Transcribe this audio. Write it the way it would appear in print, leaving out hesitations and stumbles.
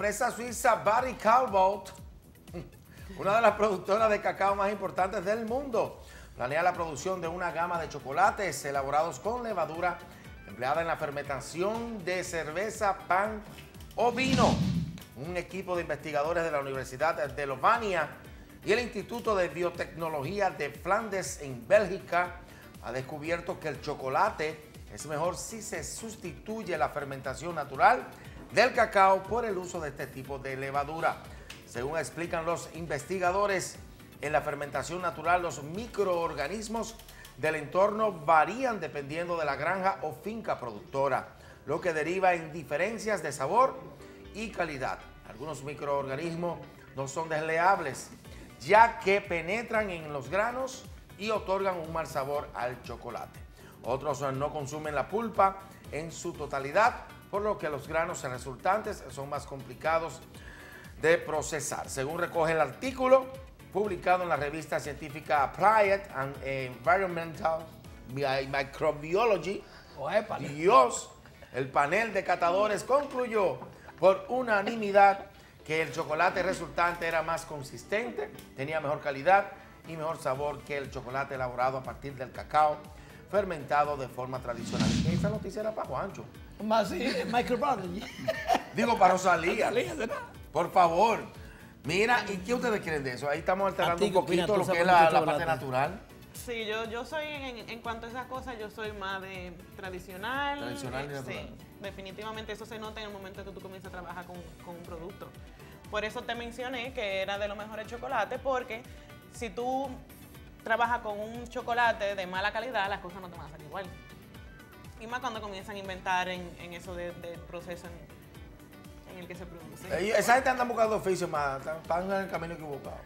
empresa suiza Barry Callebaut, una de las productoras de cacao más importantes del mundo, planea la producción de una gama de chocolates elaborados con levadura empleada en la fermentación de cerveza, pan o vino. Un equipo de investigadores de la Universidad de Lovania y el Instituto de Biotecnología de Flandes en Bélgica ha descubierto que el chocolate es mejor si se sustituye la fermentación natural del cacao por el uso de este tipo de levadura. Según explican los investigadores, en la fermentación natural los microorganismos del entorno varían dependiendo de la granja o finca productora, lo que deriva en diferencias de sabor y calidad. Algunos microorganismos no son desleables, ya que penetran en los granos y otorgan un mal sabor al chocolate. Otros no consumen la pulpa en su totalidad, por lo que los granos resultantes son más complicados de procesar. Según recoge el artículo publicado en la revista científica Applied and Environmental Microbiology, Dios, el panel de catadores concluyó por unanimidad que el chocolate resultante era más consistente, tenía mejor calidad y mejor sabor que el chocolate elaborado a partir del cacao fermentado de forma tradicional. Esa noticia era para Juancho. Más microbiology. Digo, para Rosalía. Por favor. Mira, ¿y qué ustedes creen de eso? Ahí estamos alterando un poquito lo que es la parte natural. Sí, yo soy, en cuanto a esas cosas, yo soy más de tradicional. Tradicional y natural. Sí, definitivamente eso se nota en el momento que tú comienzas a trabajar con un producto. Por eso te mencioné que era de los mejores chocolates, porque si tú trabajas con un chocolate de mala calidad, las cosas no te van a salir igual. Y más cuando comienzan a inventar en eso del proceso en el que se produce. Esa gente anda buscando oficios más, están en el camino equivocado.